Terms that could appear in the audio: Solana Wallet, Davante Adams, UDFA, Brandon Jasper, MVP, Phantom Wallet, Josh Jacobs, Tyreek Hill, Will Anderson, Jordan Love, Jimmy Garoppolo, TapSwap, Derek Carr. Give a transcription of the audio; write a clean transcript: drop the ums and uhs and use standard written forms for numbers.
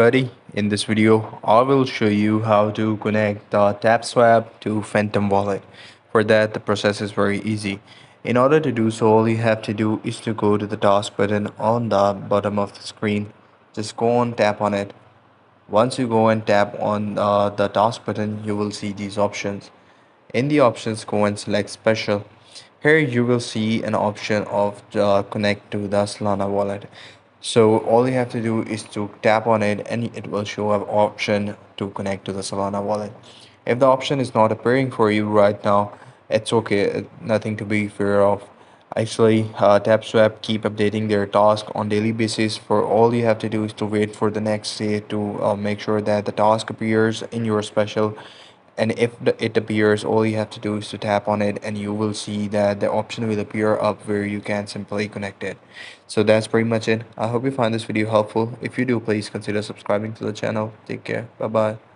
Buddy, in this video, I will show you how to connect the TapSwap to Phantom Wallet. For that, the process is very easy. In order to do so, all you have to do is to go to the task button on the bottom of the screen. Just go and tap on it. Once you go and tap on the task button, you will see these options. In the options, go and select special. Here you will see an option of connect to the Solana Wallet. So all you have to do is to tap on it and it will show an option to connect to the Solana Wallet. If the option is not appearing for you right now, it's okay, nothing to be fear of. Actually, TapSwap keep updating their task on daily basis. For all you have to do is to wait for the next day to make sure that the task appears in your special. And if it appears, all you have to do is to tap on it and you will see that the option will appear up where you can simply connect it. So that's pretty much it. I hope you find this video helpful. If you do, please consider subscribing to the channel. Take care. Bye-bye.